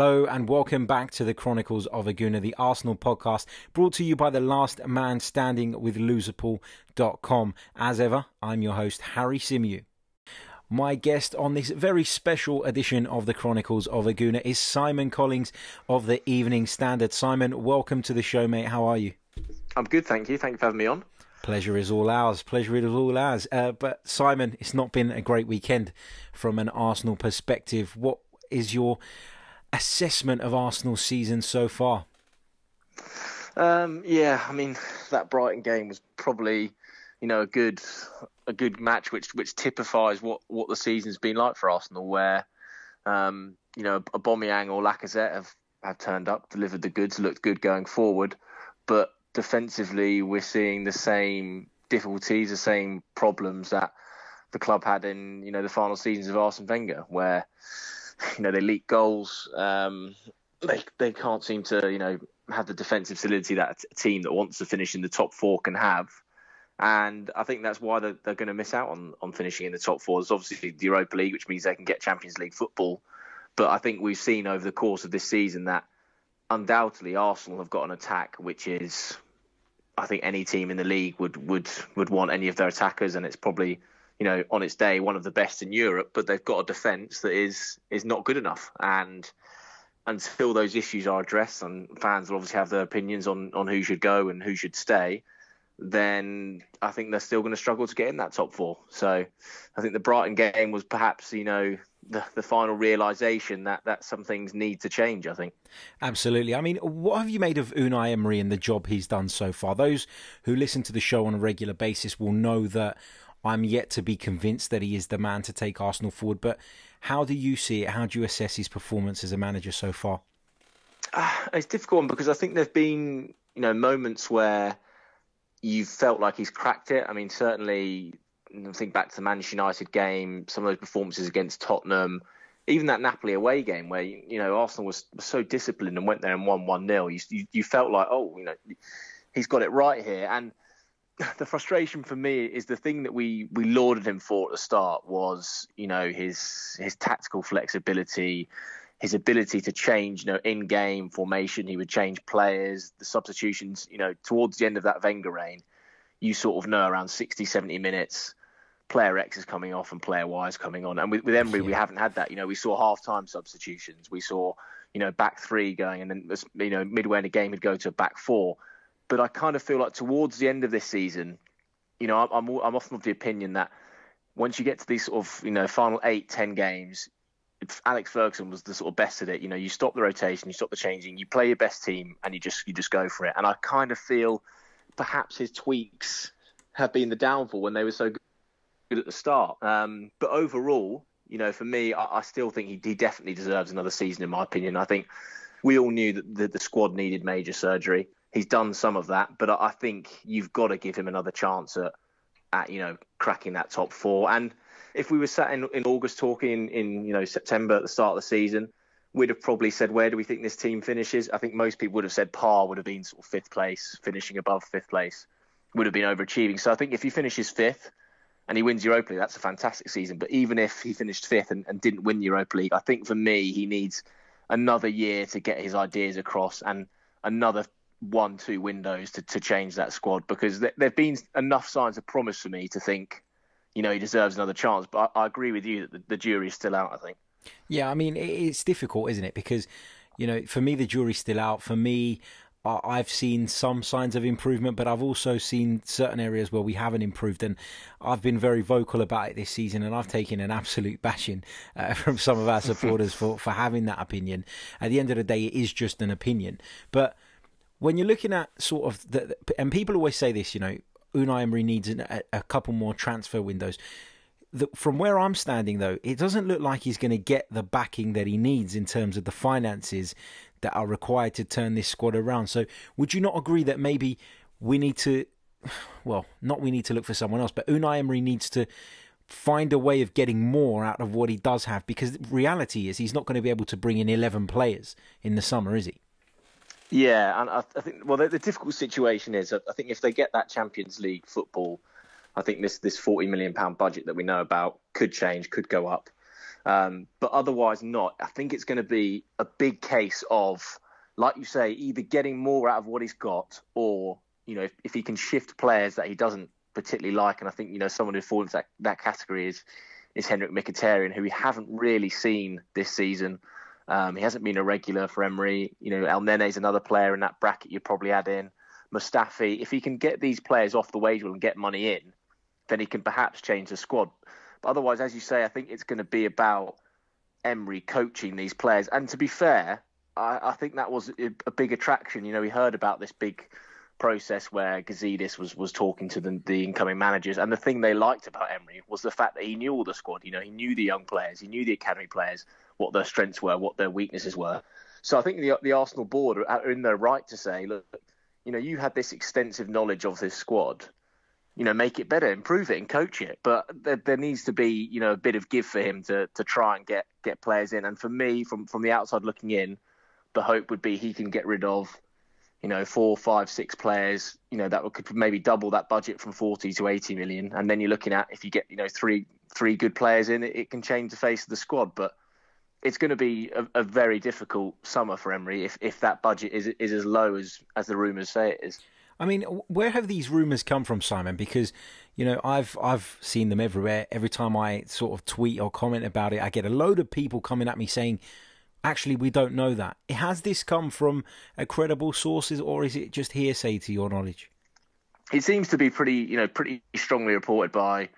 Hello and welcome back to the Chronicles of a Gooner, the Arsenal podcast, brought to you by the last man standing with loserpool.com. As ever, I'm your host, Harry Symeou. My guest on this very special edition of the Chronicles of a Gooner is Simon Collings of the Evening Standard. Simon, welcome to the show, mate. How are you? I'm good, thank you. Thank you for having me on. Pleasure is all ours. Pleasure is all ours. But Simon, it's not been a great weekend from an Arsenal perspective. What is your assessment of Arsenal's season so far? Yeah, I mean, that Brighton game was probably, you know, a good match which typifies what the season's been like for Arsenal, where you know, Aubameyang or Lacazette have turned up, delivered the goods, looked good going forward, but defensively we're seeing the same difficulties, the same problems that the club had in, you know, the final seasons of Arsene Wenger, where, you know, they leak goals. They can't seem to, you know, have the defensive solidity that a team that wants to finish in the top four can have. And I think that's why they're going to miss out on finishing in the top four. There's obviously the Europa League, which means they can get Champions League football. But I think we've seen over the course of this season that undoubtedly Arsenal have got an attack which is, I think any team in the league would want any of their attackers, and it's probably, you know, on its day, one of the best in Europe, but they've got a defence that is not good enough. And until those issues are addressed, and fans will obviously have their opinions on who should go and who should stay, then I think they're still going to struggle to get in that top four. So I think the Brighton game was perhaps, you know, the final realisation that some things need to change, I think. Absolutely. I mean, what have you made of Unai Emery and the job he's done so far? Those who listen to the show on a regular basis will know that I'm yet to be convinced that he is the man to take Arsenal forward, but how do you see it? How do you assess his performance as a manager so far? It's a difficult one, because I think there have been, you know, moments where you've felt like he's cracked it. I mean, certainly, I think back to the Manchester United game, some of those performances against Tottenham, even that Napoli away game where, you know, Arsenal was so disciplined and went there and won 1-0. You felt like, oh, you know, he's got it right here. And the frustration for me is the thing that we lauded him for at the start was, you know, his tactical flexibility, his ability to change, you know, in-game formation. He would change players, the substitutions, you know, towards the end of that Wenger reign. You sort of know around 60, 70 minutes, player X is coming off and player Y is coming on. And with Emery, we haven't had that. You know, we saw half-time substitutions. We saw, you know, back three going, and then, you know, midway in a game, he'd go to a back four. But I kind of feel like towards the end of this season, you know, I'm often of the opinion that once you get to these sort of, you know, final 8, 10 games, Alex Ferguson was the sort of best at it. You know, you stop the rotation, you stop the changing, you play your best team, and you just go for it. And I kind of feel perhaps his tweaks have been the downfall when they were so good at the start. But overall, you know, for me, I still think he definitely deserves another season, in my opinion. I think we all knew that the squad needed major surgery. He's done some of that, but I think you've got to give him another chance at you know, cracking that top four. And if we were sat in August talking in you know, September at the start of the season, we'd have probably said, where do we think this team finishes? I think most people would have said par would have been sort of fifth place, finishing above fifth place, would have been overachieving. So I think if he finishes fifth and he wins Europa League, that's a fantastic season. But even if he finished fifth and didn't win Europa League, I think for me, he needs another year to get his ideas across and another 1-2 windows to change that squad, because there've been enough signs of promise for me to think, you know, he deserves another chance. But I agree with you that the jury's still out, I think. Yeah, I mean, it's difficult, isn't it? Because, you know, for me, the jury's still out. For me, I've seen some signs of improvement, but I've also seen certain areas where we haven't improved, and I've been very vocal about it this season, and I've taken an absolute bashing from some of our supporters for having that opinion. At the end of the day, it is just an opinion. But when you're looking at sort of, and people always say this, you know, Unai Emery needs a couple more transfer windows. From where I'm standing, though, it doesn't look like he's going to get the backing that he needs in terms of the finances that are required to turn this squad around. So would you not agree that maybe we need to, well, not we need to look for someone else, but Unai Emery needs to find a way of getting more out of what he does have? Because reality is he's not going to be able to bring in 11 players in the summer, is he? Yeah, and I think, well, the difficult situation is, I think if they get that Champions League football, I think this £40 million budget that we know about could change, could go up. But otherwise not. I think it's going to be a big case of, like you say, either getting more out of what he's got or, you know, if he can shift players that he doesn't particularly like. And I think, you know, someone who falls into that category is Henrikh Mkhitaryan, who we haven't really seen this season. He hasn't been a regular for Emery. You know, El Nene is another player in that bracket you probably add in. Mustafi, if he can get these players off the wage bill and get money in, then he can perhaps change the squad. But otherwise, as you say, I think it's going to be about Emery coaching these players. And to be fair, I think that was a big attraction. You know, we heard about this big process where Gazidis was talking to the incoming managers, and the thing they liked about Emery was the fact that he knew all the squad. You know, he knew the young players, he knew the academy players, what their strengths were, what their weaknesses were. So I think the Arsenal board are in their right to say, look, you know, you had this extensive knowledge of this squad. You know, make it better, improve it and coach it. But there needs to be, you know, a bit of give for him to try and get players in. And for me, from the outside looking in, the hope would be he can get rid of, you know, 4, 5, 6 players, you know, that could maybe double that budget from 40 to 80 million. And then you're looking at, if you get, you know, three good players in, it can change the face of the squad. But it's going to be a very difficult summer for Emery if that budget is as low as the rumours say it is. I mean, where have these rumours come from, Simon? Because, you know, I've seen them everywhere. Every time I sort of tweet or comment about it, I get a load of people coming at me saying, actually, we don't know that. Has this come from credible sources, or is it just hearsay to your knowledge? It seems to be pretty strongly reported by,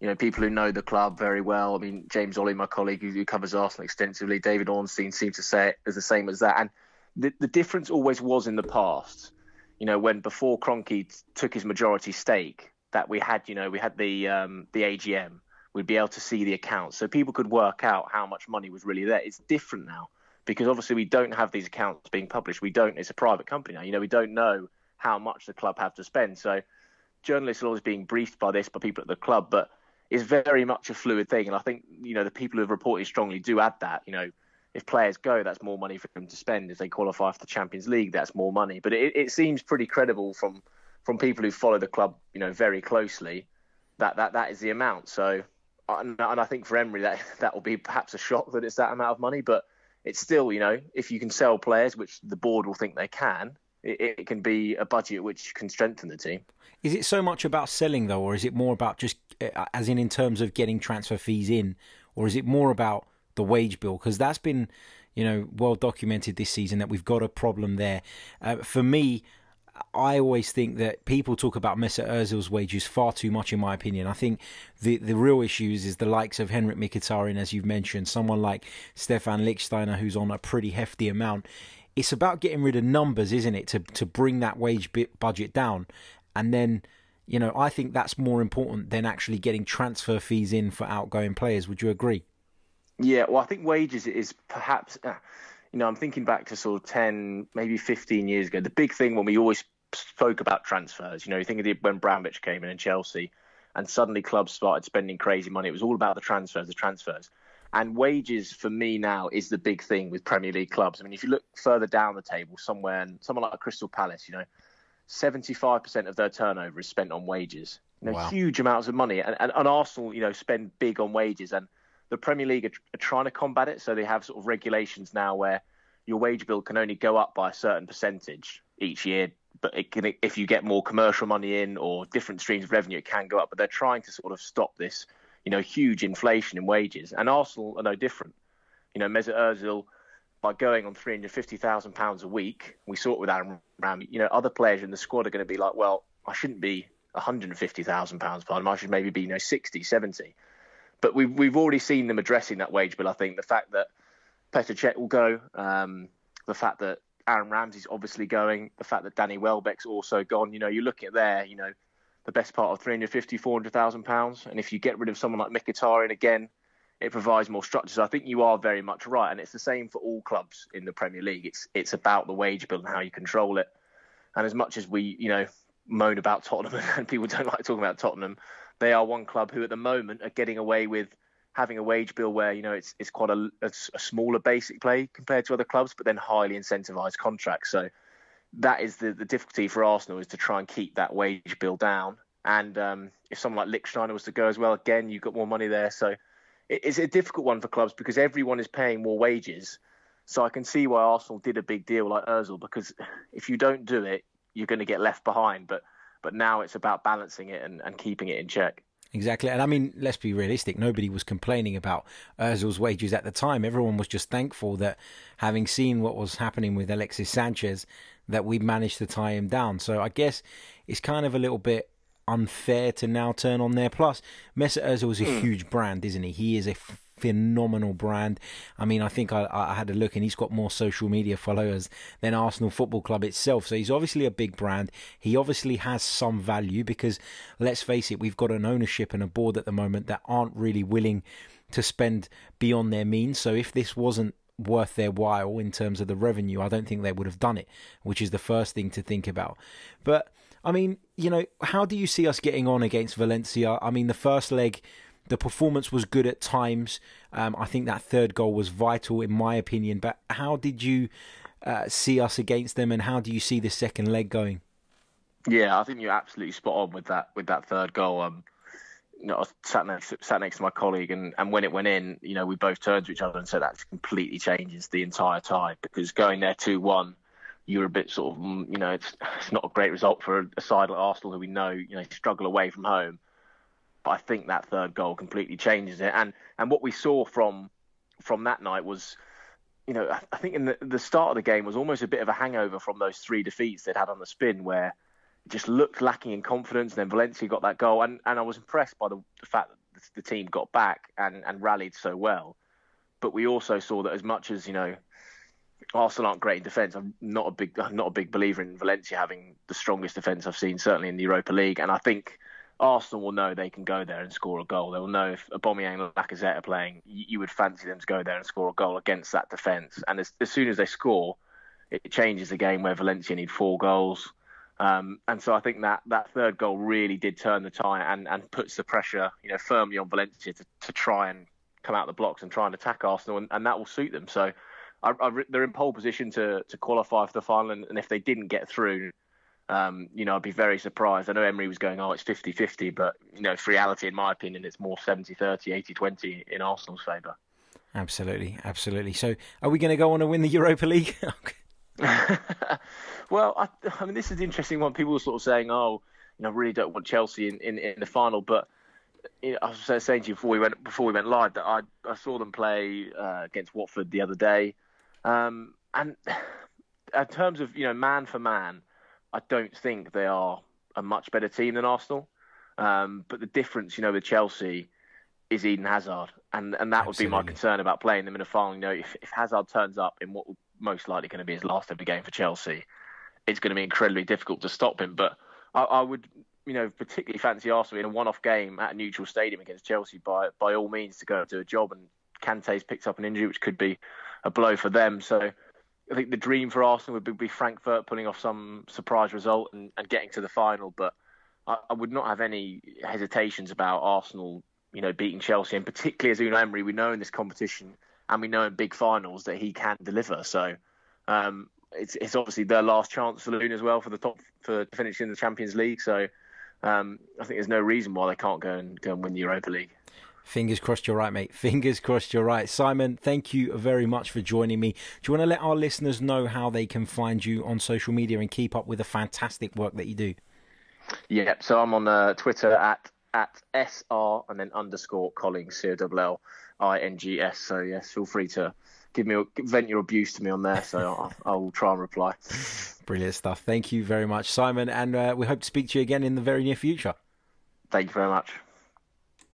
you know, people who know the club very well. I mean, James Ollie, my colleague who covers Arsenal extensively, David Ornstein seems to say it as the same as that. And the difference always was in the past, you know, when before Kroenke took his majority stake, that we had, you know, the AGM. We'd be able to see the accounts, so people could work out how much money was really there. It's different now because obviously we don't have these accounts being published. We don't. It's a private company now. You know, we don't know how much the club have to spend. So journalists are always being briefed by this, by people at the club, but it's very much a fluid thing. And I think, you know, the people who have reported strongly do add that. You know, if players go, that's more money for them to spend. If they qualify for the Champions League, that's more money. But it seems pretty credible from people who follow the club, you know, very closely, that is the amount. So. And I think for Emery, that will be perhaps a shock that it's that amount of money. But it's still, you know, if you can sell players, which the board will think they can, it can be a budget which can strengthen the team. Is it so much about selling, though, or is it more about just, as in terms of getting transfer fees in, or is it more about the wage bill? Because that's been, you know, well documented this season that we've got a problem there. For me, I always think that people talk about Mesut Ozil's wages far too much, in my opinion. I think the real issues is the likes of Henrikh Mkhitaryan, as you've mentioned, someone like Stefan Lichtsteiner, who's on a pretty hefty amount. It's about getting rid of numbers, isn't it, to bring that wage budget down. And then, you know, I think that's more important than actually getting transfer fees in for outgoing players. Would you agree? Yeah, well, I think wages is perhaps... You know, I'm thinking back to sort of 10, maybe 15 years ago. The big thing when we always spoke about transfers, you know, you think of when Bramovich came in Chelsea and suddenly clubs started spending crazy money. It was all about the transfers. And wages for me now is the big thing with Premier League clubs. I mean, if you look further down the table somewhere, and someone like Crystal Palace, you know, 75% of their turnover is spent on wages. You know, wow. Huge amounts of money. And Arsenal, you know, spend big on wages. And the Premier League are trying to combat it, so they have sort of regulations now where your wage bill can only go up by a certain percentage each year, but it can, if you get more commercial money in or different streams of revenue, it can go up. But they're trying to sort of stop this, you know, huge inflation in wages. And Arsenal are no different. You know, Mesut Ozil, by going on £350,000 a week, we saw it with Aaron Ramsey. You know, other players in the squad are going to be like, well, I shouldn't be £150,000 per month. I should maybe be, you know, 60, 70. But we've already seen them addressing that wage bill. I think the fact that Petr Cech will go, the fact that Aaron Ramsey's obviously going, the fact that Danny Welbeck's also gone. You know, you look at there, you know, the best part of £350,000, £400,000. And if you get rid of someone like Mkhitaryan again, it provides more structure. So I think you are very much right, and it's the same for all clubs in the Premier League. It's about the wage bill and how you control it. And as much as we, you know, moan about Tottenham and people don't like talking about Tottenham, they are one club who at the moment are getting away with having a wage bill where, you know, it's quite a smaller basic pay compared to other clubs, but then highly incentivized contracts. So that is the difficulty for Arsenal, is to try and keep that wage bill down. And if someone like Lichtsteiner was to go as well, again, you've got more money there. So it's a difficult one for clubs because everyone is paying more wages. So I can see why Arsenal did a big deal like Ozil, because if you don't do it, you're going to get left behind. But now it's about balancing it and keeping it in check. Exactly. And I mean, let's be realistic. Nobody was complaining about Ozil's wages at the time. Everyone was just thankful that, having seen what was happening with Alexis Sanchez, that we managed to tie him down. So I guess it's kind of a little bit unfair to now turn on there. Plus, Mesut Ozil is a huge brand, isn't he? He is a phenomenal brand. I mean, I think I had a look and he's got more social media followers than Arsenal Football Club itself. So he's obviously a big brand. He obviously has some value because, let's face it, we've got an ownership and a board at the moment that aren't really willing to spend beyond their means. So if this wasn't worth their while in terms of the revenue, I don't think they would have done it, which is the first thing to think about. But, I mean, you know, how do you see us getting on against Valencia? I mean, the first leg, the performance was good at times. I think that third goal was vital, in my opinion. But how did you see us against them, and how do you see the second leg going? Yeah, I think you're absolutely spot on with that third goal. You know, I sat next to my colleague, and when it went in, you know, we both turned to each other and said that completely changes the entire tie, because going there 2-1, you're a bit sort of, you know, it's not a great result for a side like Arsenal, who we know, you know, struggle away from home. But I think that third goal completely changes it. And what we saw from that night was, you know, I think in the start of the game was almost a bit of a hangover from those three defeats they'd had on the spin, where it just looked lacking in confidence. And then Valencia got that goal. And I was impressed by the fact that the team got back and rallied so well. But we also saw that as much as, you know, Arsenal aren't great in defence, I'm not a big believer in Valencia having the strongest defence I've seen, certainly in the Europa League. And I think Arsenal will know they can go there and score a goal. They will know if Aubameyang and Lacazette are playing, you would fancy them to go there and score a goal against that defence. And as soon as they score, it changes the game, where Valencia need 4 goals. And so I think that third goal really did turn the tie and puts the pressure, you know, firmly on Valencia to try and come out the blocks and try and attack Arsenal, and that will suit them. So they're in pole position to qualify for the final, and if they didn't get through, you know, I'd be very surprised. I know Emery was going, oh, it's 50-50, but, you know, for reality, in my opinion, it's more 70-30, 80-20 in Arsenal's favour. Absolutely, absolutely. So are we going to go on and win the Europa League? Well, I mean, this is an interesting one. People were sort of saying, oh, you know, I really don't want Chelsea in the final. But, you know, I was saying to you before we went live that I saw them play against Watford the other day. And in terms of, you know, man for man, I don't think they are a much better team than Arsenal. But the difference, you know, with Chelsea is Eden Hazard. And that Absolutely. Would be my concern about playing them in a final. You know, if Hazard turns up in what will most likely going to be his last ever game for Chelsea, it's going to be incredibly difficult to stop him. But I would, you know, particularly fancy Arsenal in a one-off game at a neutral stadium against Chelsea by all means to go and do a job. And Kante's picked up an injury, which could be a blow for them. So I think the dream for Arsenal would be Frankfurt pulling off some surprise result and getting to the final. But I would not have any hesitations about Arsenal, you know, beating Chelsea. And particularly as Unai Emery, we know in this competition and we know in big finals that he can deliver. So it's obviously their last chance for Loon as well for finishing in the Champions League. So I think there's no reason why they can't go and win the Europa League. Fingers crossed you're right, mate. Fingers crossed you're right. Simon, thank you very much for joining me. Do you want to let our listeners know how they can find you on social media and keep up with the fantastic work that you do? Yeah, so I'm on Twitter at SR and then _ Collings, COLLINGS. So, yes, feel free to vent your abuse to me on there. So I'll try and reply. Brilliant stuff. Thank you very much, Simon. And we hope to speak to you again in the very near future. Thank you very much.